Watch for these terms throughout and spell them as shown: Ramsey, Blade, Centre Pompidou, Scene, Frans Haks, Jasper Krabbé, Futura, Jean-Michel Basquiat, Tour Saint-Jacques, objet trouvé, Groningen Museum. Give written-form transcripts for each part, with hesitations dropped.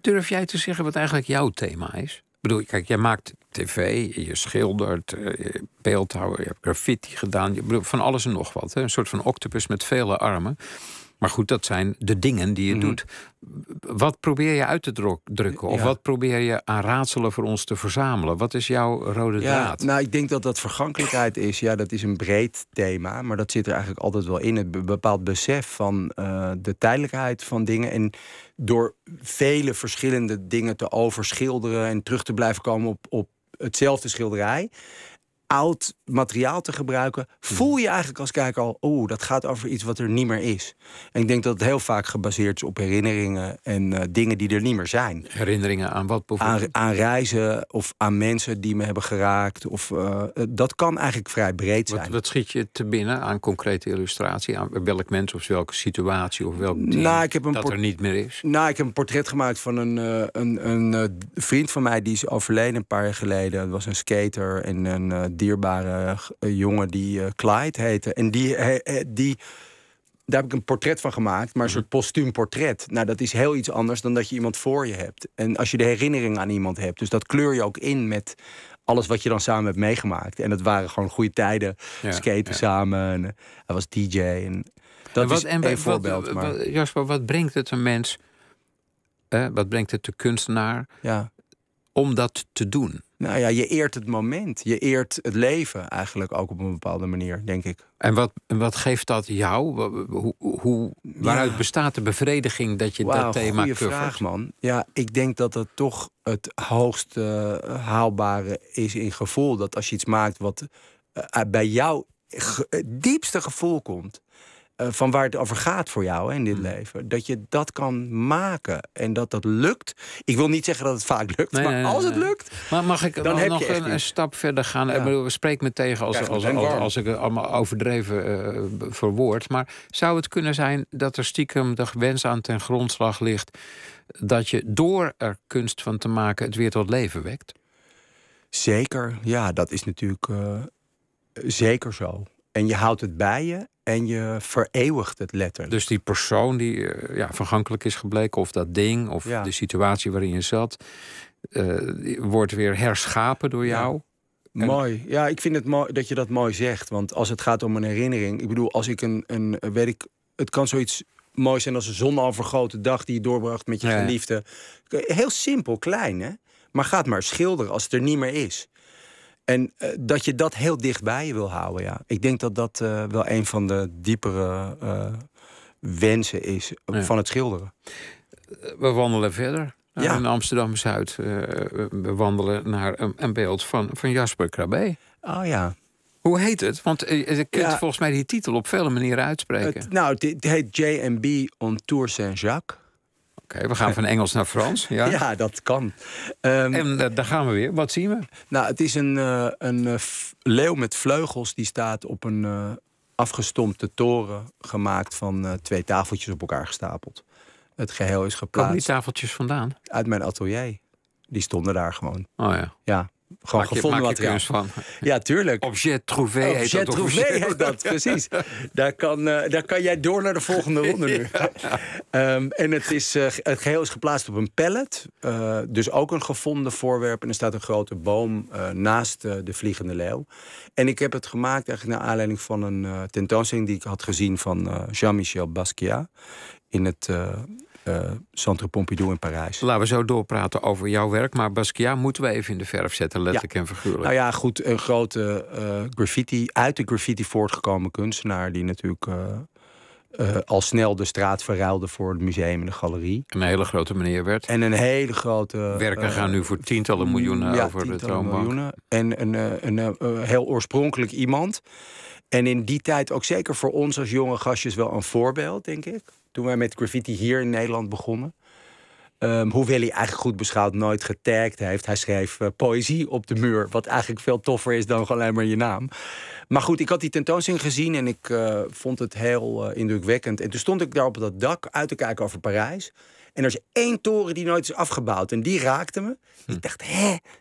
Durf jij te zeggen wat eigenlijk jouw thema is? Ik bedoel, kijk, jij maakt tv, je schildert, beeldhouwer, je hebt graffiti gedaan. Je bedoelt van alles en nog wat. Hè? Een soort van octopus met vele armen. Maar goed, dat zijn de dingen die je doet. Wat probeer je uit te drukken? Of wat probeer je aan raadselen voor ons te verzamelen? Wat is jouw rode draad? Nou, ik denk dat dat vergankelijkheid is. Ja, dat is een breed thema. Maar dat zit er eigenlijk altijd wel in. Het bepaald besef van de tijdelijkheid van dingen. En door vele verschillende dingen te overschilderen... en terug te blijven komen op hetzelfde schilderij... oud materiaal te gebruiken, voel je eigenlijk als kijker al... dat gaat over iets wat er niet meer is. En ik denk dat het heel vaak gebaseerd is op herinneringen... en dingen die er niet meer zijn. Herinneringen aan wat bijvoorbeeld? Aan reizen of aan mensen die me hebben geraakt. Of, dat kan eigenlijk vrij breed zijn. Wat schiet je te binnen aan concrete illustratie? Aan welk mens of welke situatie of welk ding dat er niet meer is? Nou, ik heb een portret gemaakt van een vriend van mij... die is overleden een paar jaar geleden. Dat was een skater en een... dierbare jongen die Clyde heette. En daar heb ik een portret van gemaakt, maar een soort postuum portret. Nou, dat is heel iets anders dan dat je iemand voor je hebt. En als je de herinnering aan iemand hebt, dus dat kleur je ook in met alles wat je dan samen hebt meegemaakt. En dat waren gewoon goede tijden, skaten samen. En, hij was DJ. En dat en wat, is een voorbeeld. Jasper, wat brengt het een mens, wat brengt het de kunstenaar om dat te doen? Nou ja, je eert het moment. Je eert het leven eigenlijk ook op een bepaalde manier, denk ik. En wat geeft dat jou? Waaruit bestaat de bevrediging dat je dat thema covert? Goeie vraag, man. Ja, ik denk dat dat toch het hoogst haalbare is in gevoel. Dat als je iets maakt wat bij jou het diepste gevoel komt... van waar het over gaat voor jou in dit leven. Dat je dat kan maken en dat dat lukt. Ik wil niet zeggen dat het vaak lukt, maar als het lukt... Maar mag ik dan nog een stap verder gaan? Ja. Spreek me tegen als ik het allemaal overdreven verwoord. Maar zou het kunnen zijn dat er stiekem de wens aan ten grondslag ligt... dat je door er kunst van te maken het weer tot leven wekt? Zeker, ja, dat is natuurlijk zeker zo. En je houdt het bij je... En je vereeuwigt het letterlijk. Dus die persoon die vergankelijk is gebleken... of dat ding, of de situatie waarin je zat... wordt weer herschapen door jou. En... Mooi. Ja, ik vind het mooi dat je dat mooi zegt. Want als het gaat om een herinnering... Ik bedoel, als ik het kan zoiets moois zijn als een zonovergoten dag... die je doorbracht met je geliefde. Heel simpel, klein, hè? Maar ga het maar schilderen als het er niet meer is. En dat je dat heel dicht bij je wil houden, ja. Ik denk dat dat wel een van de diepere wensen is van het schilderen. We wandelen verder in Amsterdam-Zuid. We wandelen naar een beeld van Jasper Krabbé. Oh ja. Hoe heet het? Want je kunt volgens mij die titel op vele manieren uitspreken. Het heet J&B on Tour Saint-Jacques. Oké, we gaan van Engels naar Frans. Ja, dat kan. En daar gaan we weer. Wat zien we? Nou, het is een leeuw met vleugels die staat op een afgestompte toren... gemaakt van 2 tafeltjes op elkaar gestapeld. Het geheel is geplaatst. Komen die tafeltjes vandaan? Uit mijn atelier. Die stonden daar gewoon. Oh ja. Ja. Gewoon gevonden materiaal. Van. Ja, tuurlijk. Objet trouvé heet dat. Precies. Daar kan jij door naar de volgende ronde nu. En het geheel is geplaatst op een pallet. Dus ook een gevonden voorwerp. En er staat een grote boom naast de vliegende leeuw. En ik heb het gemaakt eigenlijk naar aanleiding van een tentoonstelling... die ik had gezien van Jean-Michel Basquiat in het... Centre Pompidou in Parijs. Laten we zo doorpraten over jouw werk. Maar Basquiat moeten we even in de verf zetten, letterlijk en figuurlijk. Nou ja, goed, een grote graffiti... uit de graffiti voortgekomen kunstenaar... die natuurlijk al snel de straat verruilde voor het museum en de galerie. Een hele grote meneer werd. En een hele grote... Werken gaan nu voor tientallen miljoenen over de toonbank. Miljoenen. En een heel oorspronkelijk iemand. En in die tijd ook zeker voor ons als jonge gastjes wel een voorbeeld, denk ik. Toen wij met graffiti hier in Nederland begonnen. Hoewel hij eigenlijk goed beschouwd nooit getagd heeft. Hij schreef poëzie op de muur. Wat eigenlijk veel toffer is dan alleen maar je naam. Maar goed, ik had die tentoonstelling gezien. En ik vond het heel indrukwekkend. En toen stond ik daar op dat dak uit te kijken over Parijs. En er is 1 toren die nooit is afgebouwd. En die raakte me. Ik dacht,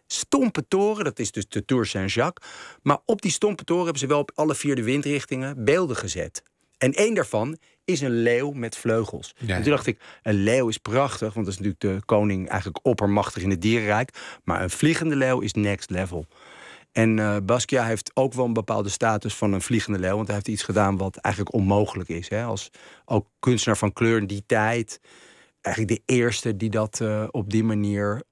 stompe toren. Dat is dus de Tour Saint-Jacques. Maar op die stompe toren hebben ze wel op alle 4 de windrichtingen beelden gezet. En één daarvan is een leeuw met vleugels. Ja. En toen dacht ik, een leeuw is prachtig, want dat is natuurlijk de koning eigenlijk oppermachtig in het dierenrijk. Maar een vliegende leeuw is next level. En Basquiat heeft ook wel een bepaalde status van een vliegende leeuw, want hij heeft iets gedaan wat eigenlijk onmogelijk is. Hè? Als ook kunstenaar van kleur in die tijd, eigenlijk de eerste die dat op die manier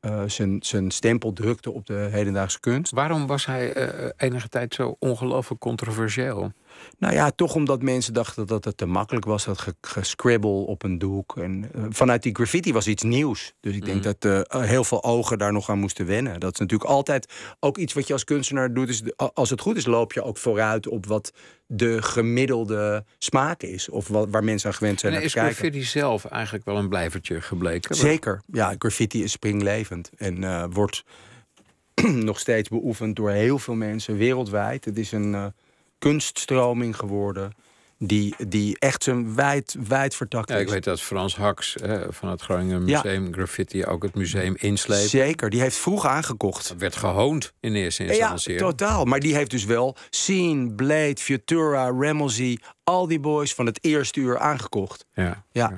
zijn stempel drukte op de hedendaagse kunst. Waarom was hij enige tijd zo ongelooflijk controversieel? Nou ja, toch omdat mensen dachten dat het te makkelijk was. Dat gescribbel op een doek. En vanuit die graffiti was iets nieuws. Dus ik denk dat heel veel ogen daar nog aan moesten wennen. Dat is natuurlijk altijd ook iets wat je als kunstenaar doet. Is, als het goed is, loop je ook vooruit op wat de gemiddelde smaak is. Of wat, waar mensen aan gewend zijn naar te kijken. Is graffiti zelf eigenlijk wel een blijvertje gebleken? Zeker. Ja, graffiti is springlevend. En wordt nog steeds beoefend door heel veel mensen wereldwijd. Het is een kunststroming geworden die echt zijn wijd vertakt is. Ja, ik weet dat Frans Haks van het Groningen Museum graffiti ook het museum insleept. Zeker, die heeft vroeg aangekocht. Dat werd gehoond in eerste instantie. Ja, totaal. Maar die heeft dus wel Scene, Blade, Futura, Ramsey, al die boys van het eerste uur aangekocht. Ja.